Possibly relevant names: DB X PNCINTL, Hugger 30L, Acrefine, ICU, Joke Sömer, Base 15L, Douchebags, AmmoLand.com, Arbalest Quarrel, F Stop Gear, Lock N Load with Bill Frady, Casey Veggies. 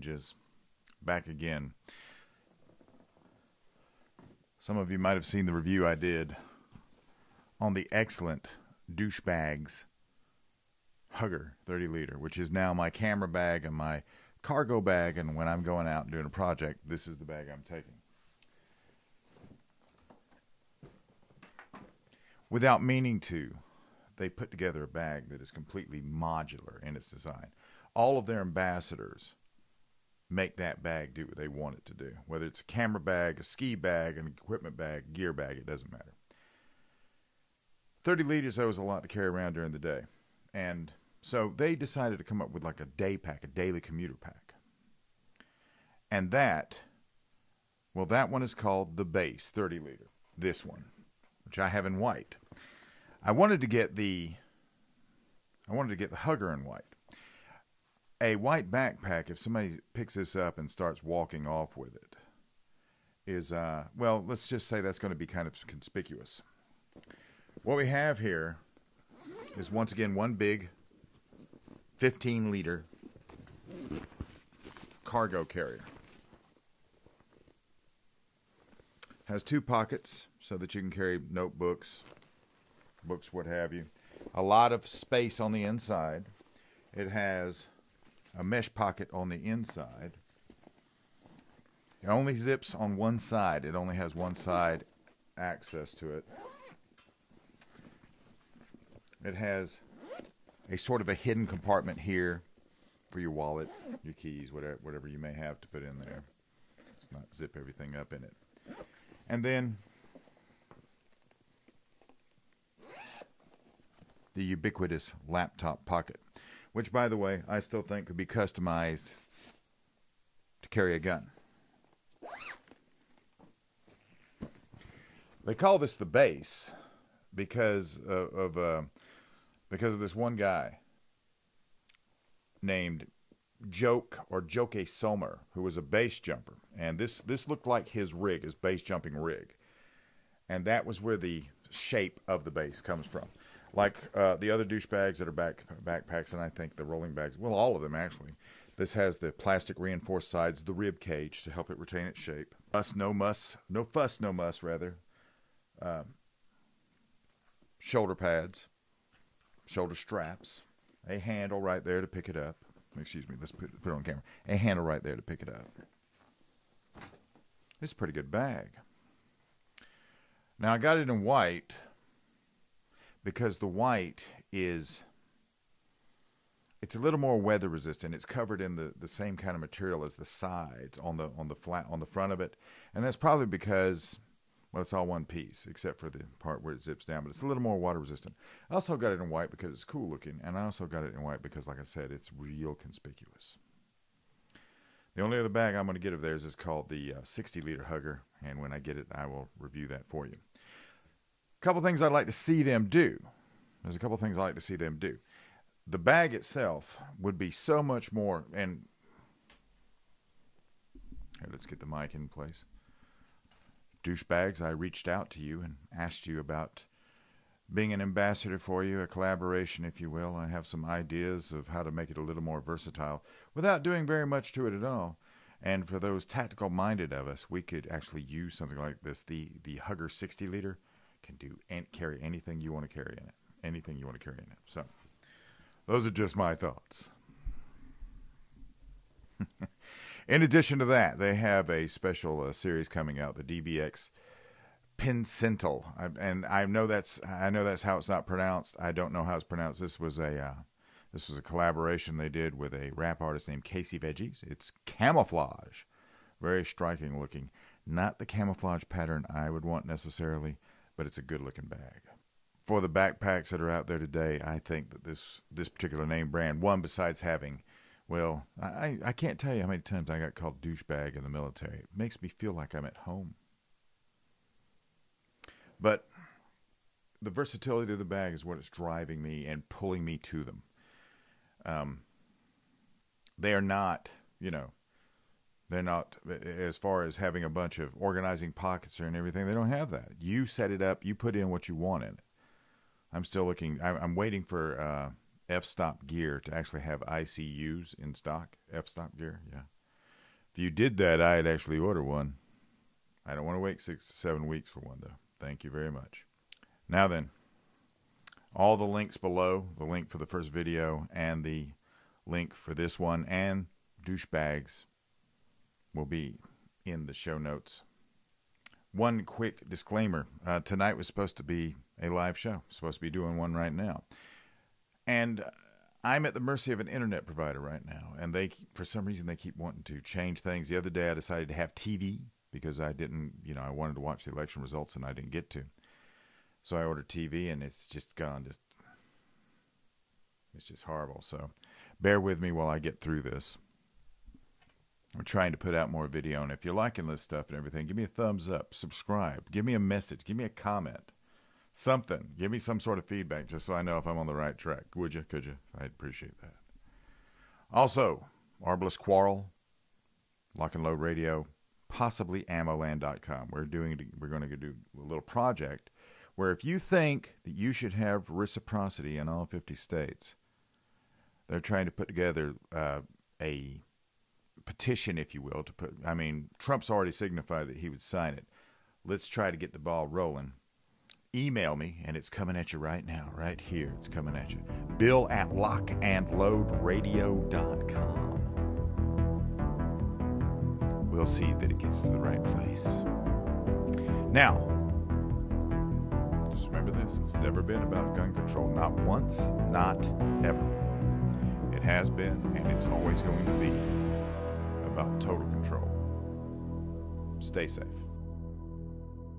changes. Back again. Some of you might have seen the review I did on the excellent Douchebags Hugger 30 liter, which is now my camera bag and my cargo bag, and when I'm going out and doing a project, this is the bag I'm taking. Without meaning to, they put together a bag that is completely modular in its design. All of their ambassadors make that bag do what they want it to do. Whether it's a camera bag, a ski bag, an equipment bag, gear bag, it doesn't matter. 30 liters, though, is a lot to carry around during the day. And so they decided to come up with like a day pack, a daily commuter pack. And that, well, that one is called the Base 30 liter. This one, which I have in white. I wanted to get the Hugger in white. A white backpack, if somebody picks this up and starts walking off with it, is, well, let's just say that's going to be kind of conspicuous. What we have here is, once again, one big 15-liter cargo carrier. Has two pockets so that you can carry notebooks, books, what have you. A lot of space on the inside. It has a mesh pocket on the inside. It only zips on one side. It only has one side access to it. It has a sort of a hidden compartment here for your wallet, your keys, whatever you may have to put in there. Let's not zip everything up in it. And then the ubiquitous laptop pocket, which, by the way, I still think could be customized to carry a gun. They call this the Base because of this one guy named Joke Sömer, who was a base jumper, and this looked like his rig, his base jumping rig, and that was where the shape of the base comes from. Like the other douchebags that are backpacks, and I think the rolling bags, well, all of them actually, this has the plastic reinforced sides, the rib cage to help it retain its shape. No fuss, no muss, rather. Shoulder pads, shoulder straps, a handle right there to pick it up. Excuse me, let's put it on camera. A handle right there to pick it up. It's a pretty good bag. Now, I got it in white, because the white is, it's a little more weather resistant. It's covered in the same kind of material as the sides on the front of it, and that's probably because, well, it's all one piece except for the part where it zips down, but it's a little more water resistant. I also got it in white because it's cool looking, and I also got it in white because, like I said, it's real conspicuous. The only other bag I'm going to get of theirs is called the 60-liter Hugger, and when I get it, I will review that for you. Couple things I'd like to see them do. There's a couple things I'd like to see them do. The bag itself would be so much more, and here, let's get the mic in place. Douchebags, I reached out to you and asked you about being an ambassador for you, a collaboration, if you will. I have some ideas of how to make it a little more versatile without doing very much to it at all. And for those tactical-minded of us, we could actually use something like this. The Hugger 60-liter can do and carry anything you want to carry in it. Anything you want to carry in it. So, those are just my thoughts. In addition to that, they have a special series coming out, the DB X PNCINTL, and I know that's how it's not pronounced. I don't know how it's pronounced. This was a collaboration they did with a rap artist named Casey Veggies. It's camouflage, very striking looking. Not the camouflage pattern I would want necessarily, but it's a good-looking bag. For the backpacks that are out there today, I think that this particular name brand, one besides having, well, I can't tell you how many times I got called douchebag in the military. It makes me feel like I'm at home. But the versatility of the bag is what is driving me and pulling me to them. They are not, you know, they're not, as far as having a bunch of organizing pockets and everything, they don't have that. You set it up. You put in what you want in it. I'm still looking. I'm waiting for F Stop Gear to actually have ICUs in stock. F Stop Gear, yeah. If you did that, I'd actually order one. I don't want to wait 6 to 7 weeks for one, though. Thank you very much. Now then, all the links below, the link for the first video and the link for this one and Douchebags will be in the show notes. One quick disclaimer. Tonight was supposed to be a live show. Supposed to be doing one right now. And I'm at the mercy of an internet provider right now. And they, for some reason, they keep wanting to change things. The other day I decided to have TV because I didn't, you know, I wanted to watch the election results and I didn't get to. So I ordered TV and it's just gone. It's just horrible. So bear with me while I get through this. I'm trying to put out more video. And if you're liking this stuff and everything, give me a thumbs up, subscribe, give me a message, give me a comment, something. Give me some sort of feedback just so I know if I'm on the right track. Would you? Could you? I'd appreciate that. Also, Arbalest Quarrel, Lock and Load Radio, possibly AmmoLand.com. We're going to do a little project where if you think that you should have reciprocity in all 50 states, they're trying to put together a petition, if you will, to put, I mean, Trump's already signified that he would sign it. Let's try to get the ball rolling. Email me, and it's coming at you right now, right here. It's coming at you. bill@lockandloadradio.com. We'll see that it gets to the right place. Now, just remember this. It's never been about gun control. Not once, not ever. It has been, and it's always going to be about total control. Stay safe.